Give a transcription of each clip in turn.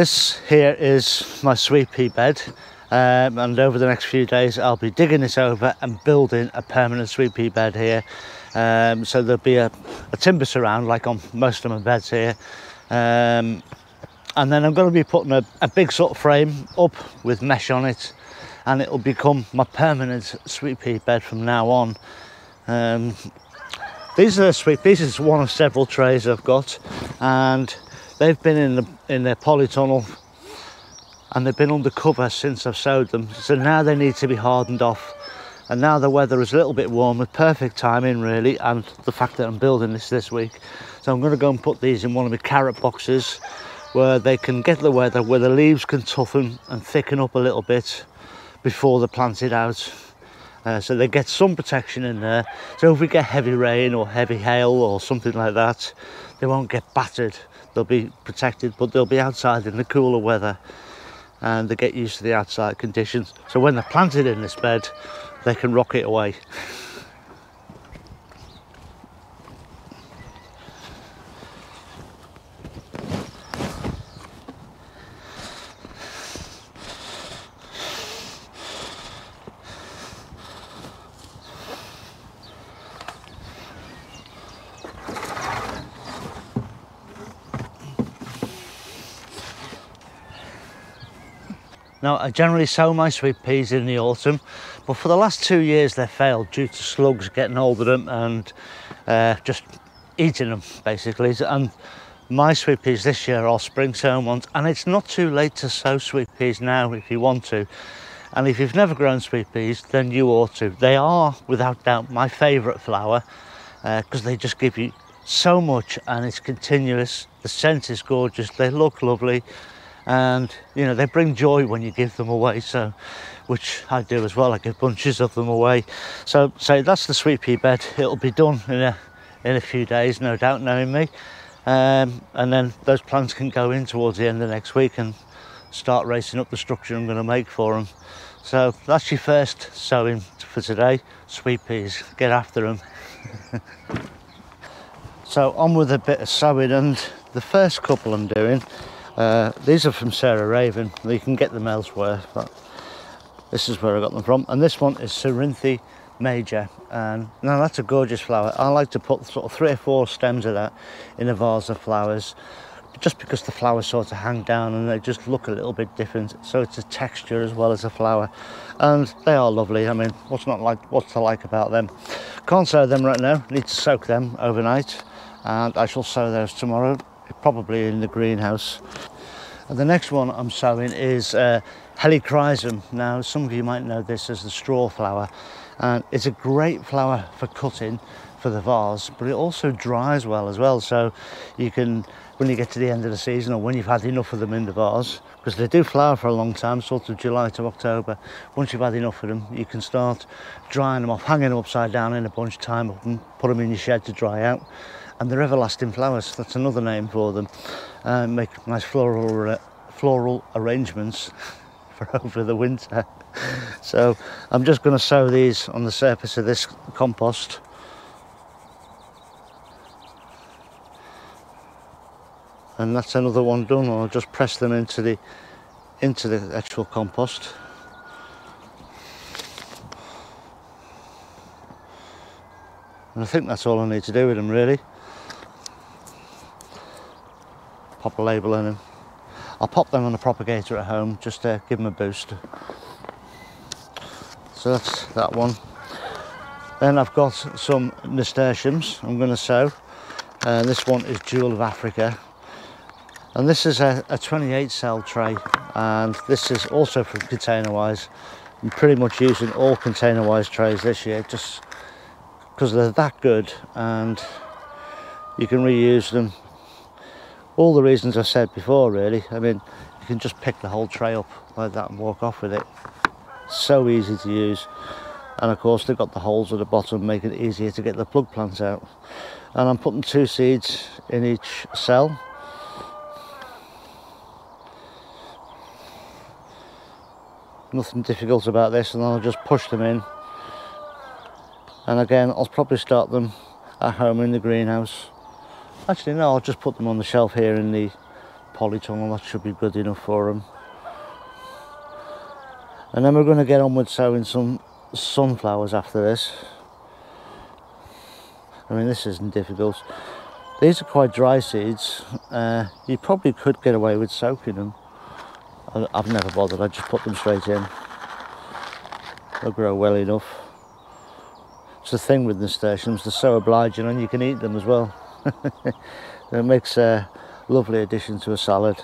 This here is my sweet pea bed, and over the next few days I'll be digging this over and building a permanent sweet pea bed here. So there'll be a timber surround like on most of my beds here, and then I'm going to be putting a big sort of frame up with mesh on it, and it'll become my permanent sweet pea bed from now on. These are the sweet peas. It's one of several trays I've got, and they've been in their polytunnel, and they've been under cover since I've sowed them, so now they need to be hardened off. And now the weather is a little bit warm, with perfect timing really, and the fact that I'm building this week. So I'm going to go and put these in one of my carrot boxes where they can get the weather, where the leaves can toughen and thicken up a little bit before they're planted out. So they get some protection in there, so if we get heavy rain or heavy hail or something like that, they won't get battered. They'll be protected, but they'll be outside in the cooler weather, and they get used to the outside conditions. So when they're planted in this bed, they can rock it away. Now, I generally sow my sweet peas in the autumn, but for the last 2 years they've failed due to slugs getting hold of them and just eating them basically. And my sweet peas this year are spring sown ones, and it's not too late to sow sweet peas now if you want to. And if you've never grown sweet peas, then you ought to. They are without doubt my favourite flower, because they just give you so much, and it's continuous. The scent is gorgeous, they look lovely, and you know, they bring joy when you give them away, so, which I do as well. I give bunches of them away. So that's the sweet pea bed. It'll be done in a few days, no doubt, knowing me, and then those plants can go in towards the end of next week and start racing up the structure I'm going to make for them. So that's your first sowing for today, sweet peas. Get after them. So on with a bit of sowing, and the first couple I'm doing, these are from Sarah Raven. You can get them elsewhere, but this is where I got them from. And this one is Cerinthe Major, and now that's a gorgeous flower. I like to put sort of 3 or 4 stems of that in a vase of flowers, just because the flowers sort of hang down and they just look a little bit different. So it's a texture as well as a flower, and they are lovely. I mean, what's to like about them? Can't sow them right now, need to soak them overnight, and I shall sow those tomorrow, probably in the greenhouse. And the next one I'm sowing is helichrysum. Now, some of you might know this as the straw flower, and it's a great flower for cutting for the vase, but it also dries well as well. So you can, when you get to the end of the season, or when you've had enough of them in the vase, because they do flower for a long time, sort of July to October. Once you've had enough of them, you can start drying them off, hanging them upside down in a bunch, tie them up and put them in your shed to dry out. And they're everlasting flowers, that's another name for them. Make nice floral arrangements for over the winter. So I'm just going to sow these on the surface of this compost. And that's another one done. I'll just press them into the actual compost. And I think that's all I need to do with them really. Pop a label on them. I'll pop them on a propagator at home, just to give them a boost. So that's that one. Then I've got some nasturtiums I'm going to sow. This one is Jewel of Africa. And this is a 28 cell tray. And this is also from Container Wise. I'm pretty much using all Container Wise trays this year, just because they're that good and you can reuse them. All the reasons I said before really. I mean, you can just pick the whole tray up like that and walk off with it. So easy to use. And of course they've got the holes at the bottom, making it easier to get the plug plants out. And I'm putting 2 seeds in each cell. Nothing difficult about this, and I'll just push them in. And again, I'll probably start them at home in the greenhouse. Actually no, I'll just put them on the shelf here in the polytunnel, that should be good enough for them. And then we're going to get on with sowing some sunflowers after this. I mean, this isn't difficult. These are quite dry seeds. You probably could get away with soaking them. I've never bothered, I just put them straight in. They'll grow well enough. It's the thing with nasturtiums, they're so obliging and you can eat them as well. It makes a lovely addition to a salad.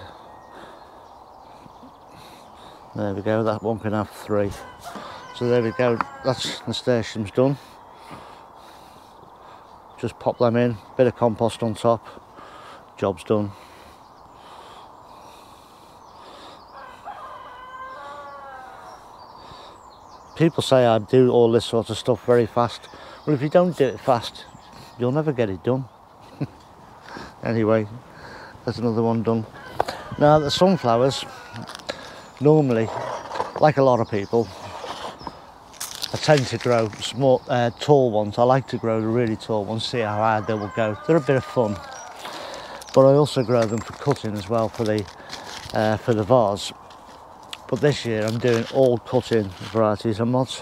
There we go, that one can have three. So there we go, that's nasturtiums done. Just pop them in, bit of compost on top, job's done. People say I do all this sort of stuff very fast. Well, if you don't do it fast, you'll never get it done. Anyway, there's another one done. Now, the sunflowers, normally, like a lot of people, I tend to grow small, tall ones. I like to grow the really tall ones, see how high they will go. They're a bit of fun. But I also grow them for cutting as well, for the vase. But this year I'm doing all cutting varieties. I'm not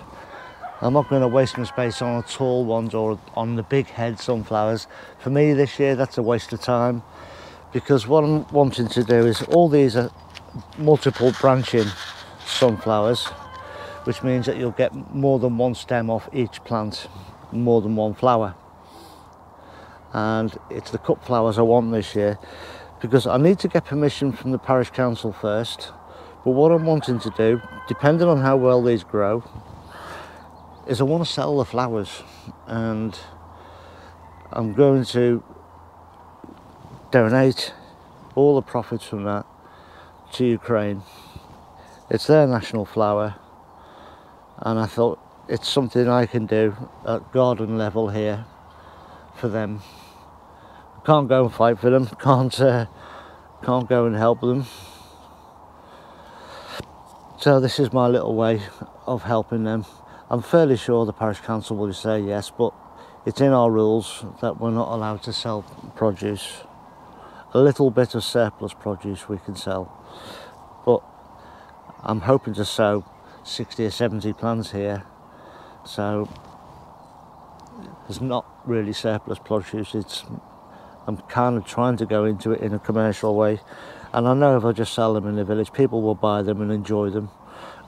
going to waste my space on the tall ones or on the big head sunflowers. For me this year that's a waste of time, because what I'm wanting to do is, all these are multiple branching sunflowers, which means that you'll get more than one stem off each plant, more than one flower. And it's the cut flowers I want this year, because I need to get permission from the parish council first. But what I'm wanting to do, depending on how well these grow, is I want to sell the flowers. And I'm going to donate all the profits from that to Ukraine. It's their national flower. And I thought it's something I can do at garden level here for them. Can't go and fight for them, can't go and help them. So this is my little way of helping them. I'm fairly sure the parish council will say yes, but it's in our rules that we're not allowed to sell produce. A little bit of surplus produce we can sell, but I'm hoping to sow 60 or 70 plants here, so there's not really surplus produce. I'm kind of trying to go into it in a commercial way. And I know if I just sell them in the village, people will buy them and enjoy them.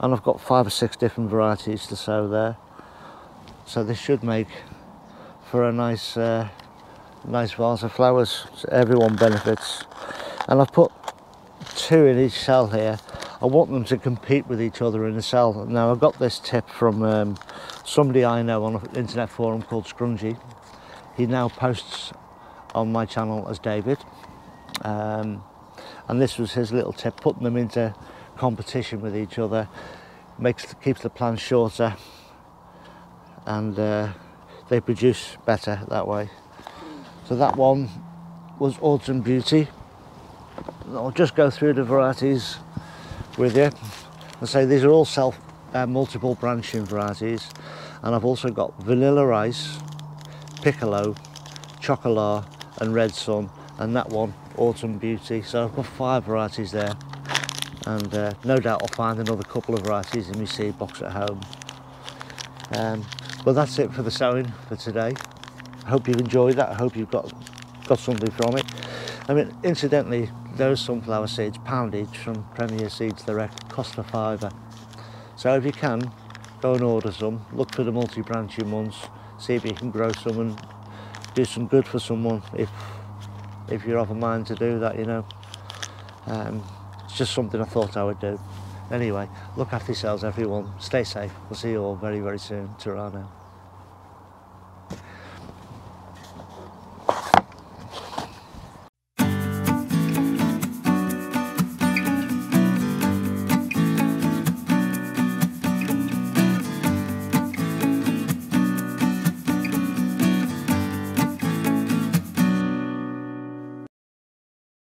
And I've got 5 or 6 different varieties to sow there. So this should make for a nice, nice vase of flowers. So everyone benefits. And I've put 2 in each cell here. I want them to compete with each other in a cell. Now, I got this tip from somebody I know on an internet forum called Scrungy. He now posts on my channel as David, and this was his little tip: putting them into competition with each other keeps the plants shorter, and they produce better that way. So that one was Autumn Beauty. I'll just go through the varieties with you and say these are all multiple branching varieties, and I've also got Vanilla Rice, Piccolo, Chocolate, and Red Sun, and that one, Autumn Beauty. So I've got 5 varieties there, and no doubt I'll find another couple of varieties in my seed box at home. Well, that's it for the sowing for today. I hope you've enjoyed that. I hope you've got something from it. I mean, incidentally, those sunflower seeds, pound each from Premier Seeds Direct, cost a £5. So if you can, go and order some, look for the multi-branching ones, see if you can grow some and do some good for someone if you're of a mind to do that, you know. It's just something I thought I would do. Anyway, look after yourselves, everyone. Stay safe. We'll see you all very, very soon. Ta-ra now.